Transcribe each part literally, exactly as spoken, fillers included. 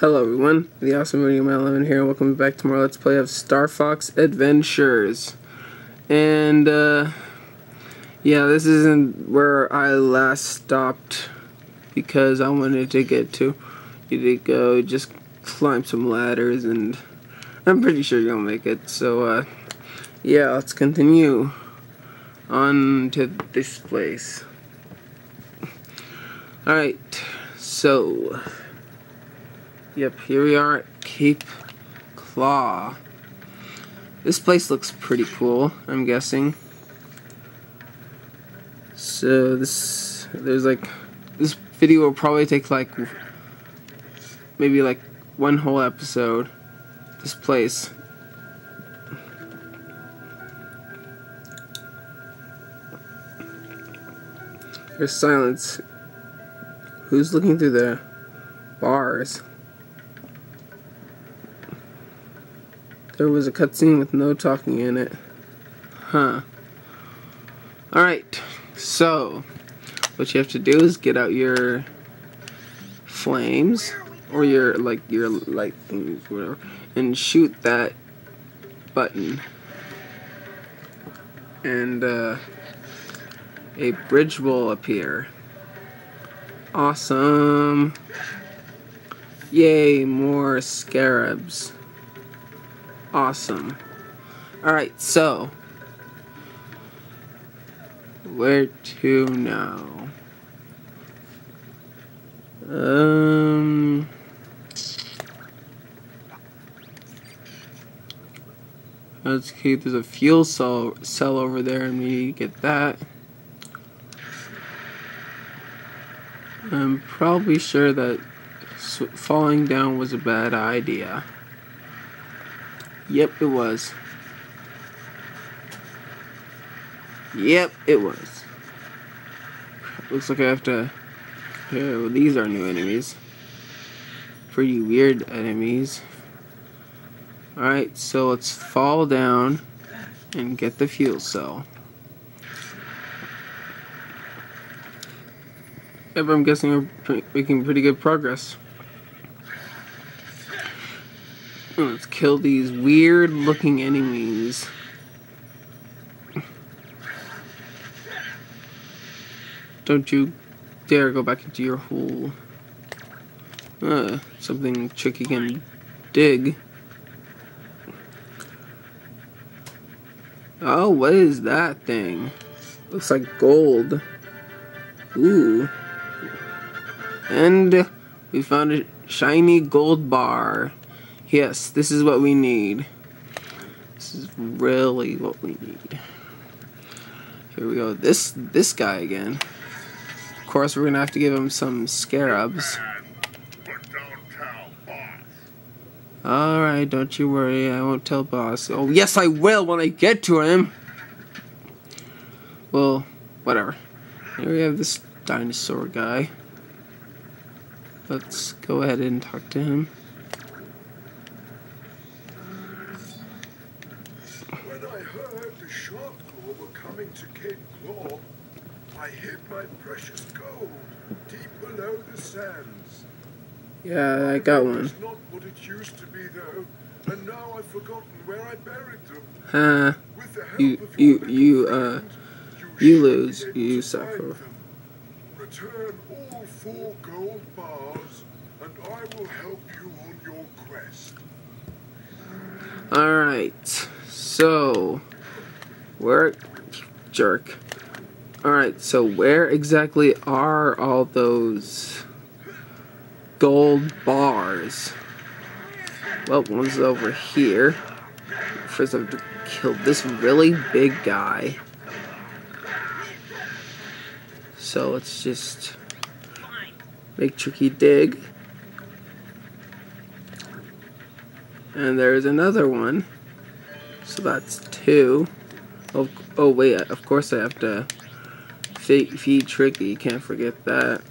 Hello everyone, the awesome video man eleven here. Welcome back to more Let's Play of Star Fox Adventures. And uh, yeah, this isn't where I last stopped because I wanted to get to. You did go just climb some ladders, and I'm pretty sure you'll make it. So uh, yeah, let's continue on to this place. All right, so. Yep, here we are at Cape Claw. This place looks pretty cool, I'm guessing. So this, there's like, this video will probably take like, maybe like one whole episode. This place. There's silence. Who's looking through the bars? There was a cutscene with no talking in it. Huh. Alright, so what you have to do is get out your flames or your like your light things, whatever, and shoot that button. And uh, a bridge will appear. Awesome. Yay, more scarabs. Awesome. Alright, so where to now? Um Let's keep there's a fuel cell cell over there, and we need to get that. I'm probably sure that falling down was a bad idea. Yep, it was. Yep, it was. Looks like I have to... Yeah, well, these are new enemies. Pretty weird enemies. Alright, so let's fall down and get the fuel cell. Yep, I'm guessing we're making pretty good progress. Let's kill these weird looking enemies. Don't you dare go back into your hole. Uh, something Tricky can dig. Oh, what is that thing? Looks like gold. Ooh. And we found a shiny gold bar. Yes, this is what we need. This is really what we need. Here we go. This this guy again. Of course, we're gonna have to give him some scarabs. All right, don't you worry. I won't tell boss. Oh yes, I will when I get to him. Well, whatever. Here we have this dinosaur guy. Let's go ahead and talk to him. To Cape Claw, I hid my precious gold deep below the sands. Yeah, I got one. It's not what it used to be, though, and now I've forgotten where I buried them. Huh? You, you, you, uh, you lose. You suffer. Return all four gold bars, and I will help you on your quest. All right. So, where? Jerk. Alright, so where exactly are all those gold bars? Well, one's over here. First I have to kill this really big guy. So let's just make Tricky dig. And there's another one. So that's two. Oh, oh wait, of course I have to feed, feed Tricky, can't forget that.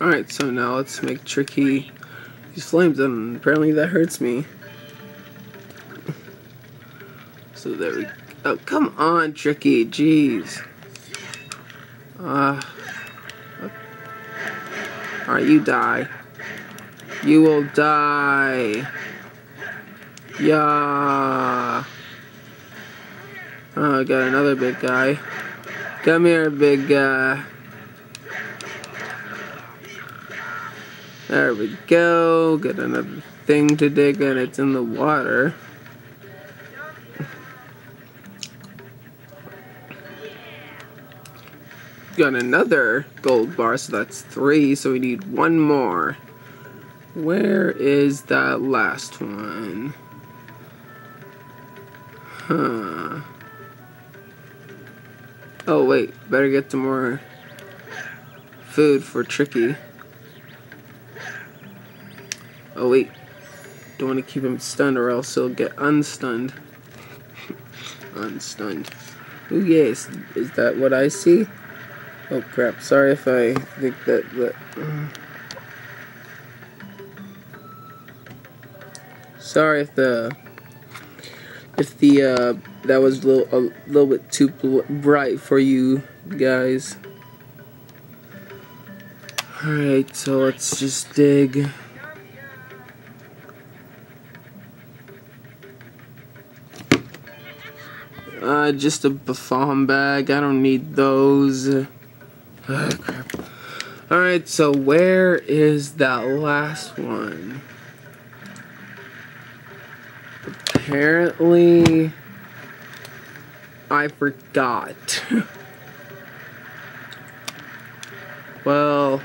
Alright, so now let's make Tricky use flames, and apparently that hurts me. So there we go. Oh, come on, Tricky, jeez. Uh, Alright, you die. You will die. Yeah. Oh, I got another big guy. Come here, big guy. There we go. Got another thing to dig, and it's in the water. Got another gold bar, so that's three, so we need one more. Where is that last one? Huh. Oh wait, better get some more food for Tricky. Oh wait, don't want to keep him stunned or else he'll get unstunned. Unstunned. Oh yes, is that what I see? Oh crap, sorry if I think that, that uh, sorry if the if the uh, that was a little, a little bit too bright for you guys. Alright, so let's just dig. Uh, just a buffon bag, I don't need those. Oh, crap. Alright, so where is that last one? Apparently, I forgot. Well,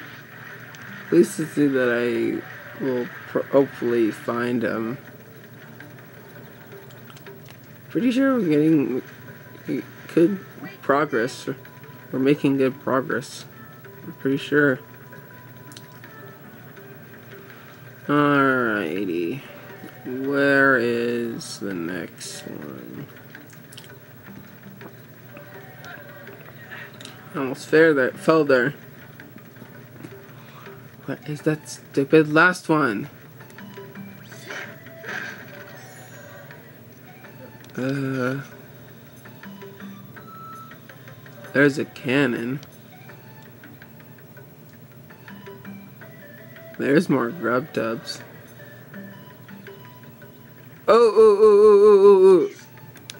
at least it's see that I will pro hopefully find him. Pretty sure we're getting good progress. We're making good progress. I'm pretty sure. Alrighty. Where is the next one? I almost fell there. Fell there. What is that stupid last one? Uh. There's a cannon. There's more grub tubs. Oh, oh, oh, oh, oh,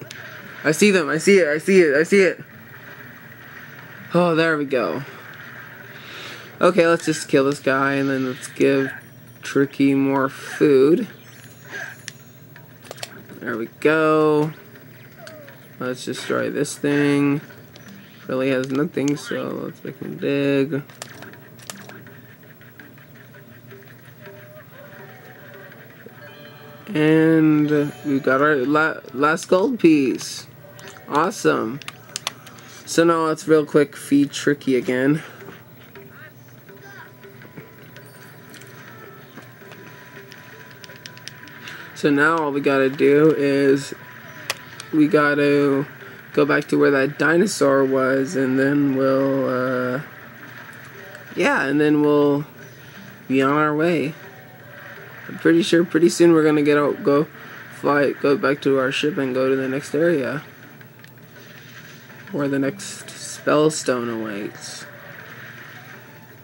oh. I see them. I see it. I see it. I see it. Oh, there we go. Okay, let's just kill this guy and then let's give Tricky more food. There we go. Let's destroy this thing. Really has nothing, so let's make him dig. And we got our la last gold piece. Awesome. So now let's real quick feed Tricky again. So now all we gotta do is we gotta go back to where that dinosaur was, and then we'll uh, yeah, and then we'll be on our way. I'm pretty sure pretty soon we're gonna get out, go fly, go back to our ship and go to the next area where the next spell stone awaits.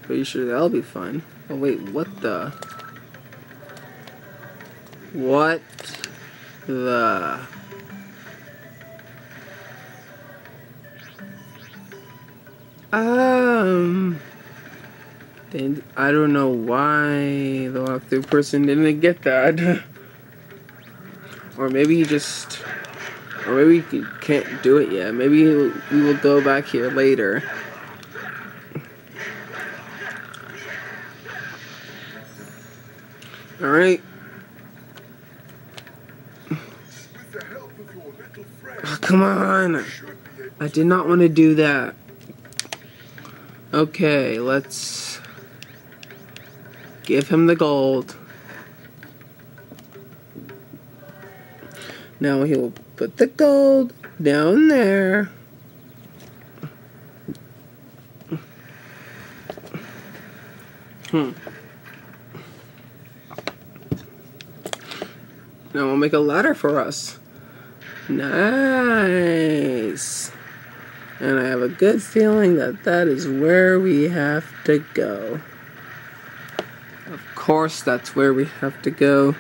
Pretty sure that'll be fun. Oh wait, what the? What the? Um. I don't know why the walkthrough person didn't get that. Or maybe you just, or maybe you can't do it yet. Maybe we will go back here later. Alright. Oh, come on! I did not want to do that. Okay, let's give him the gold. Now he will put the gold down there. Hmm. Now we'll make a ladder for us. Nice. And I have a good feeling that that is where we have to go. Of course that's where we have to go.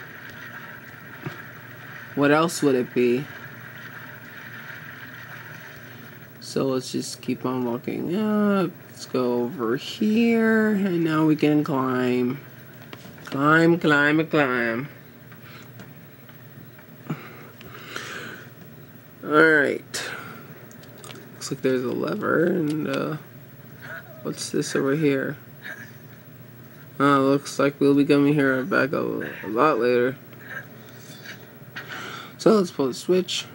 What else would it be? So let's just keep on walking up. Let's go over here. And now we can climb. Climb, climb, and climb. Alright. Looks like there's a lever. And uh, what's this over here? Uh, looks like we'll be coming here back a, a lot later. So let's pull the switch.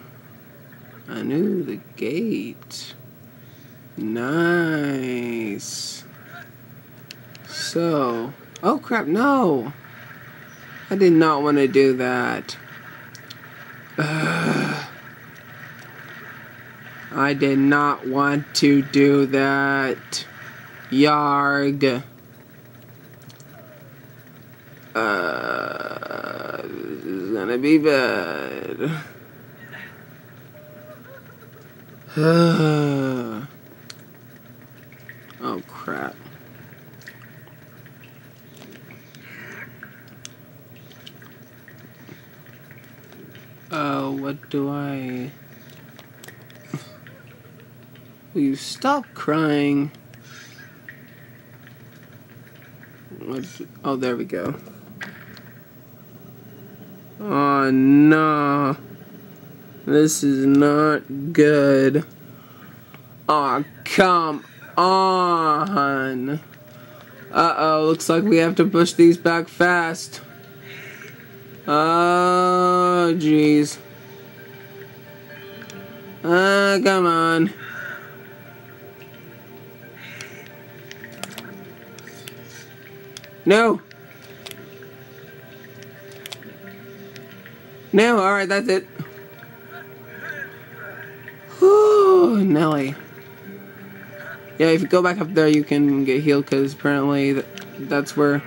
I knew the gate. Nice. So, oh crap, no! I did not want to do that. Ugh. I did not want to do that. Yarg. Uh, this is gonna be bad. Oh crap. Oh, what do I... Will you stop crying? What... Oh, there we go. Oh no. This is not good. Aw, oh, come on. Uh-oh, looks like we have to push these back fast. Oh, jeez. Ah, uh, come on. No. No, alright, that's it. Whew, Nelly. Yeah, if you go back up there, you can get healed, because apparently th that's where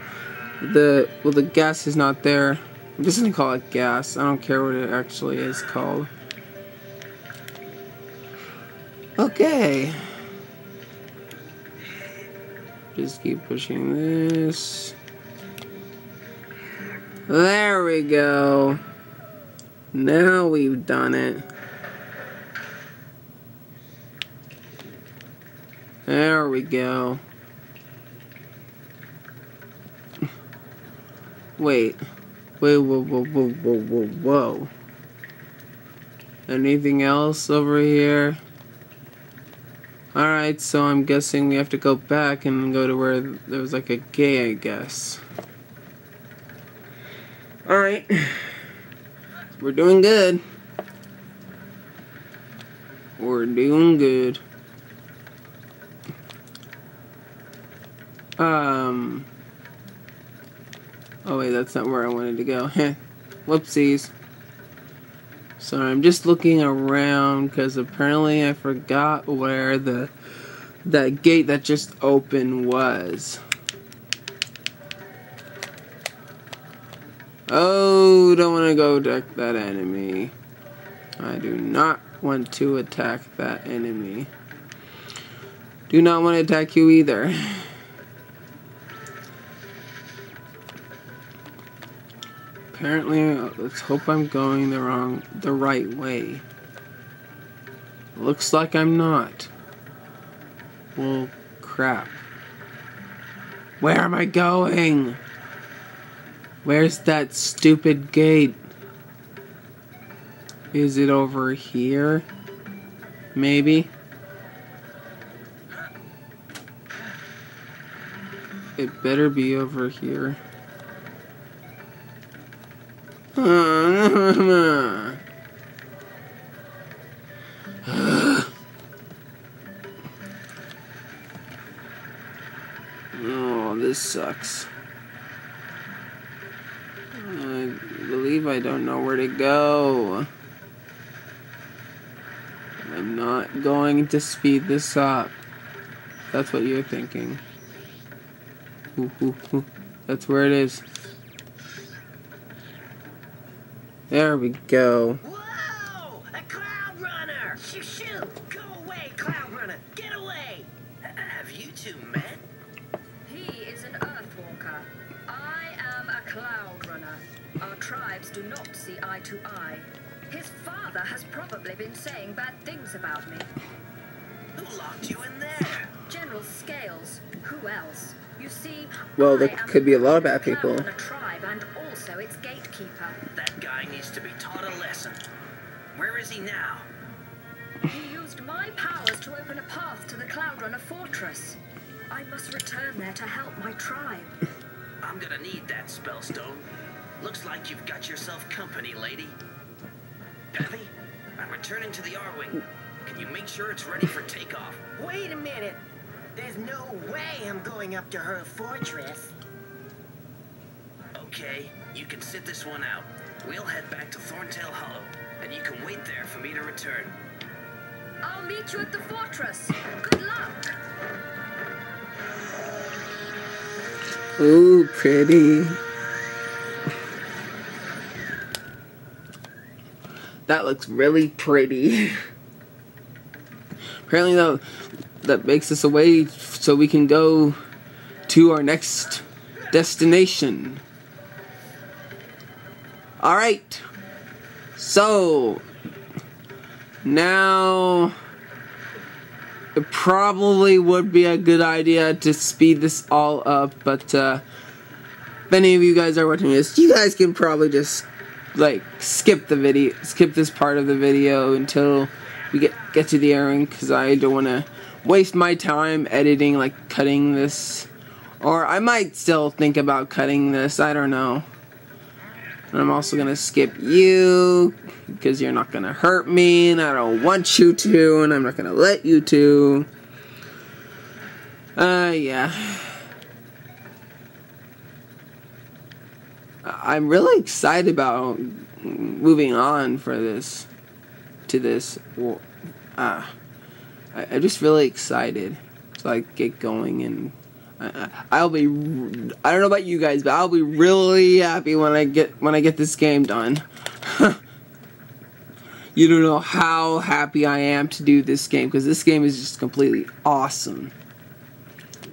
the, well, the gas is not there. I'm just gonna call it gas. I don't care what it actually is called. Okay. Just keep pushing this. There we go. Now we've done it. There we go. Wait. Wait, whoa, whoa, whoa, whoa, whoa, whoa. Anything else over here? Alright, so I'm guessing we have to go back and go to where there was like a gate, I guess. Alright. We're doing good. We're doing good. Um. Oh wait, that's not where I wanted to go. Heh. Whoopsies. Sorry, I'm just looking around because apparently I forgot where the that gate that just opened was. Oh, don't want to go attack that enemy. I do not want to attack that enemy. Do not want to attack you either. Apparently, let's hope I'm going the wrong, the right way. Looks like I'm not. Well, crap. Where am I going? Where's that stupid gate? Is it over here? Maybe? It better be over here. Oh, this sucks. I don't know where to go. I'm not going to speed this up. That's what you're thinking. Ooh, ooh, ooh. That's where it is. There we go. Whoa! A Cloud Runner! Shoo shoo! Go away, Cloud Runner! two men? He is an Earth Walker. I am a Cloud Runner. Our tribes do not see eye to eye. His father has probably been saying bad things about me. Who locked you in there? General Scales. Who else? You see, well, there could be a lot of bad people. A tribe and also its gatekeeper. That guy needs to be taught a lesson. Where is he now? He used my powers to open a path to the Cloudrunner Fortress. I must return there to help my tribe. I'm gonna need that spellstone. Looks like you've got yourself company, lady. Peppy, I'm returning to the Arwing. Can you make sure it's ready for takeoff? Wait a minute. There's no way I'm going up to her fortress. Okay, you can sit this one out. We'll head back to Thorntail Hollow, and you can wait there for me to return. I'll meet you at the fortress. Good luck. Ooh, pretty. That looks really pretty. Apparently, though, that makes us away so we can go to our next destination. Alright. So, now, it probably would be a good idea to speed this all up, but uh, if any of you guys are watching this, you guys can probably just, like, skip the video, skip this part of the video until we get, get to the Arwing, because I don't want to waste my time editing, like, cutting this, or I might still think about cutting this, I don't know. And I'm also going to skip you, because you're not going to hurt me, and I don't want you to, and I'm not going to let you to. Uh, yeah. I'm really excited about moving on for this, to this, well, ah, I, I'm just really excited, so I get going and I'll be, I don't know about you guys, but I'll be really happy when I get, when I get this game done. You don't know how happy I am to do this game, because this game is just completely awesome.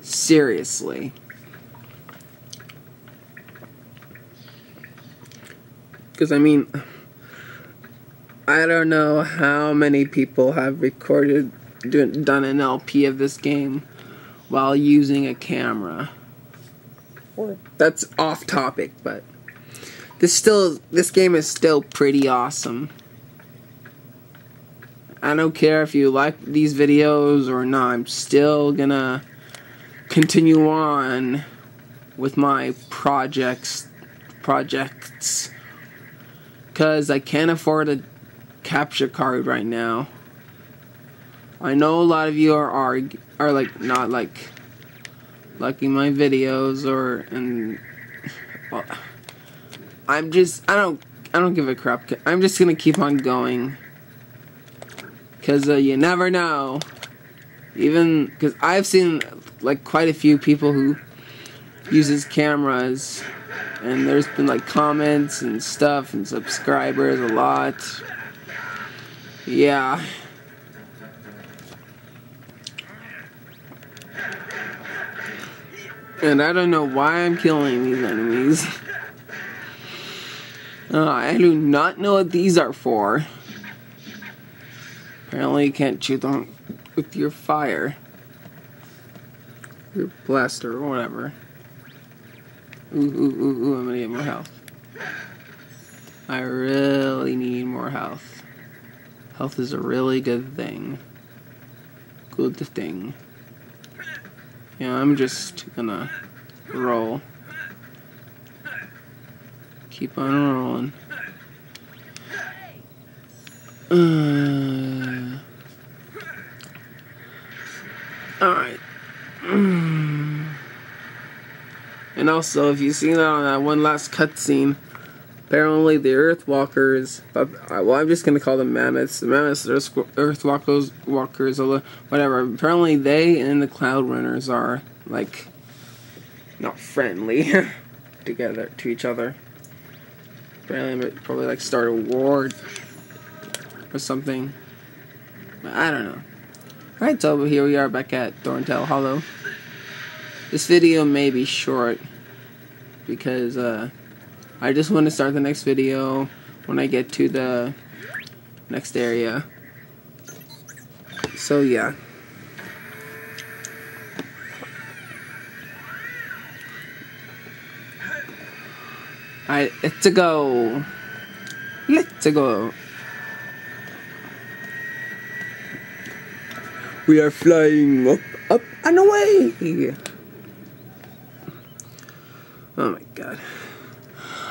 Seriously. Because, I mean, I don't know how many people have recorded, done an L P of this game while using a camera. That's off topic, but this still this game is still pretty awesome. I don't care if you like these videos or not, I'm still gonna continue on with my projects projects because I can't afford a capture card right now. I know a lot of you are arg are like not like liking my videos or and well, I'm just I don't I don't give a crap. I'm just gonna keep on going because uh, you never know. Even because I've seen like quite a few people who uses cameras, and there's been like comments and stuff and subscribers a lot. Yeah. And I don't know why I'm killing these enemies. Uh, I do not know what these are for. Apparently you can't shoot them with your fire. Your blaster or whatever. Ooh, ooh, ooh, ooh, I'm gonna get more health. I really need more health. Health is a really good thing. Good thing. Yeah, I'm just gonna roll. Keep on rolling. Uh, Alright. And also, if you see that on that one last cutscene, apparently the Earth Walkers, well, I'm just gonna call them mammoths. The mammoths, the Earth Walkers, walkers, whatever. Apparently, they and the Cloud Runners are like not friendly together to each other. Apparently, it probably like start a war or something. I don't know. All right, so here we are back at Thorntail Hollow. This video may be short because uh, I just want to start the next video when I get to the next area. So yeah. Alright, let's go. Let's go. We are flying up, up, and away. Oh my god.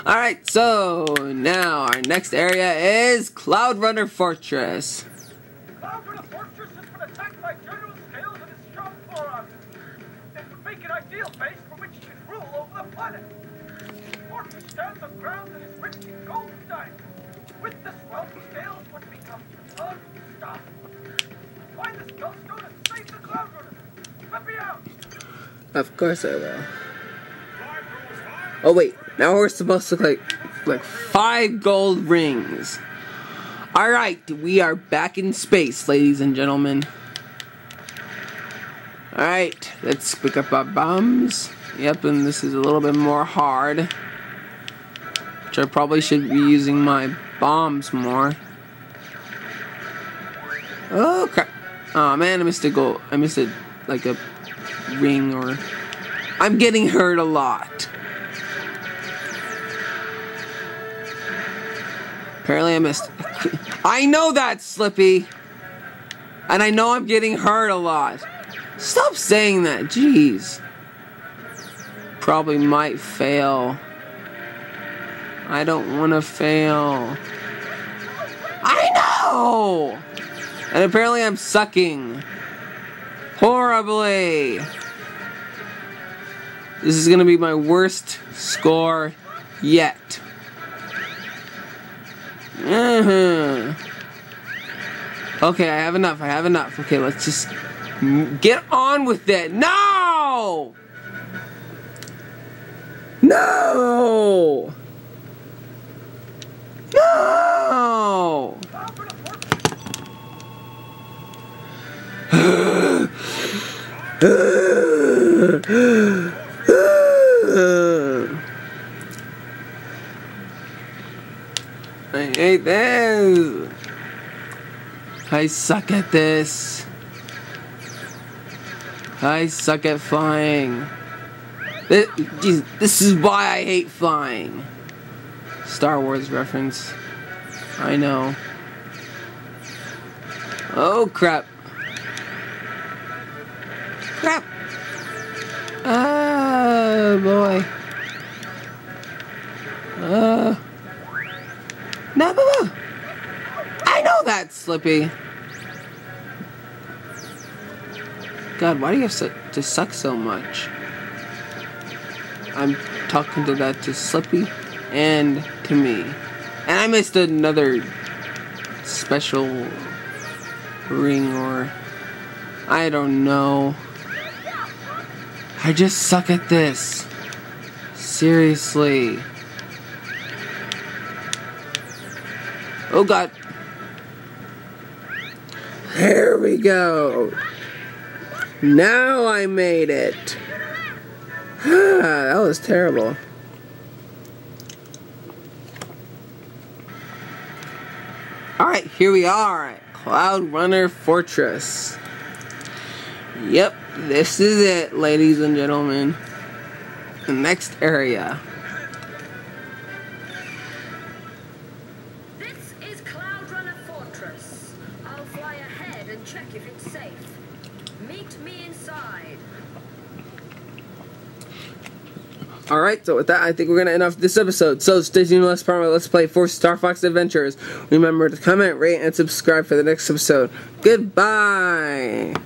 Alright, so now our next area is Cloudrunner Fortress. Cloudrunner Fortress has been attacked by General Scales and his strong forearms. It would make an ideal base from which to rule over the planet. The fortress stands on ground that is rich in gold and diamonds. With this wealth, Scales would become unstoppable. Find this goldstone and save the Cloudrunner. Let me out. Of course I will. Oh wait, now we're supposed to like, like five gold rings. Alright, we are back in space, ladies and gentlemen. Alright, let's pick up our bombs. Yep, and this is a little bit more hard. Which I probably should be using my bombs more. Oh crap. Aw, oh, man, I missed a gold. I missed a, like a ring or... I'm getting hurt a lot. Apparently I missed. I know that, Slippy! And I know I'm getting hurt a lot. Stop saying that, jeez. Probably might fail. I don't want to fail. I know! And apparently I'm sucking. Horribly! This is gonna be my worst score yet. Mm-hmm. Okay, I have enough. I have enough. Okay, let's just get on with it. No! No! No! I hate this! I suck at this! I suck at flying! This, geez, this is why I hate flying! Star Wars reference. I know. Oh crap! Crap! Oh boy! Uh... No, no, no. I know that, Slippy. God, why do you have su to suck so much? I'm talking to that to Slippy and to me. And I missed another special ring or... I don't know. I just suck at this. Seriously. Oh god. Here we go. Now I made it. That was terrible. Alright, here we are at Cloud Runner Fortress. Yep, this is it, ladies and gentlemen. The next area. Alright, so with that, I think we're going to end off this episode. So stay tuned to the next part of my Let's Play for Star Fox Adventures. Remember to comment, rate, and subscribe for the next episode. Goodbye!